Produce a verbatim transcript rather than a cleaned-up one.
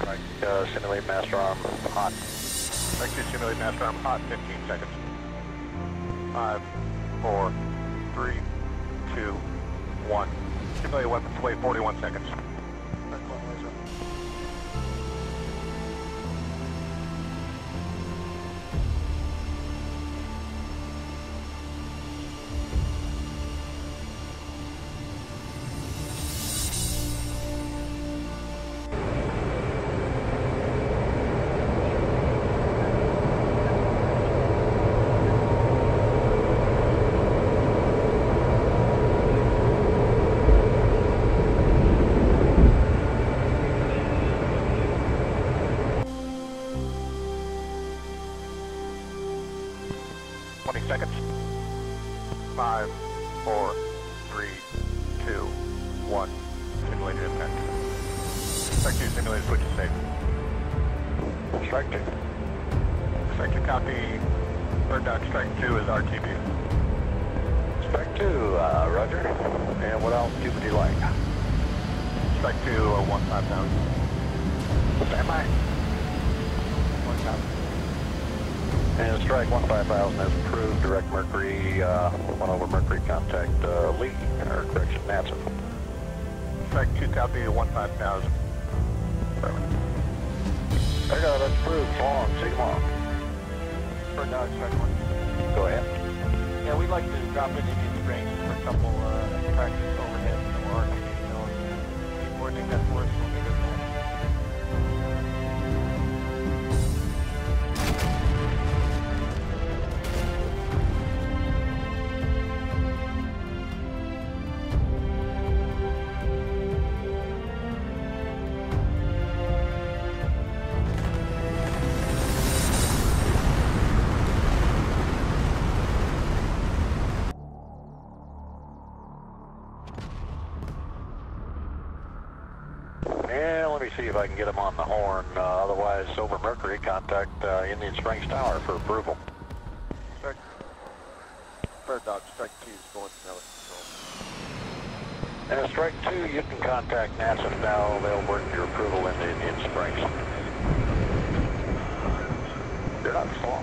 Strike, uh, simulate master arm hot. Strike two, simulate master arm hot, fifteen seconds. Five, four, three, two, one. Simulate weapons away, forty-one seconds. twenty seconds. Five, four, three, two, one. Simulated impact. Strike two, simulated switch is safe. Strike two. Strike two, copy. Bird Dog, strike two is R T P. Strike two, uh, roger. And what else would you like? Strike two, uh, one five thousand. Stand by. One thousand. And strike one five thousand is approved, direct Mercury, uh, one over Mercury, contact uh, Lee, or correction, NASA. Strike two, copy, one five thousand. There you go, that's approved, long, see you long. Bird Dog, strike one. Go ahead. Yeah, we'd like to drop in Indian Springs for a couple uh, practice overhead, so we're already going to be working that for us. We'll be good. Yeah, let me see if I can get him on the horn. Uh, otherwise, over Mercury, contact uh, Indian Springs Tower for approval. Strike. Bird Dog, strike two is going to control. And strike two, you can contact NASA now. They'll work your approval into Indian Springs. You're not slow.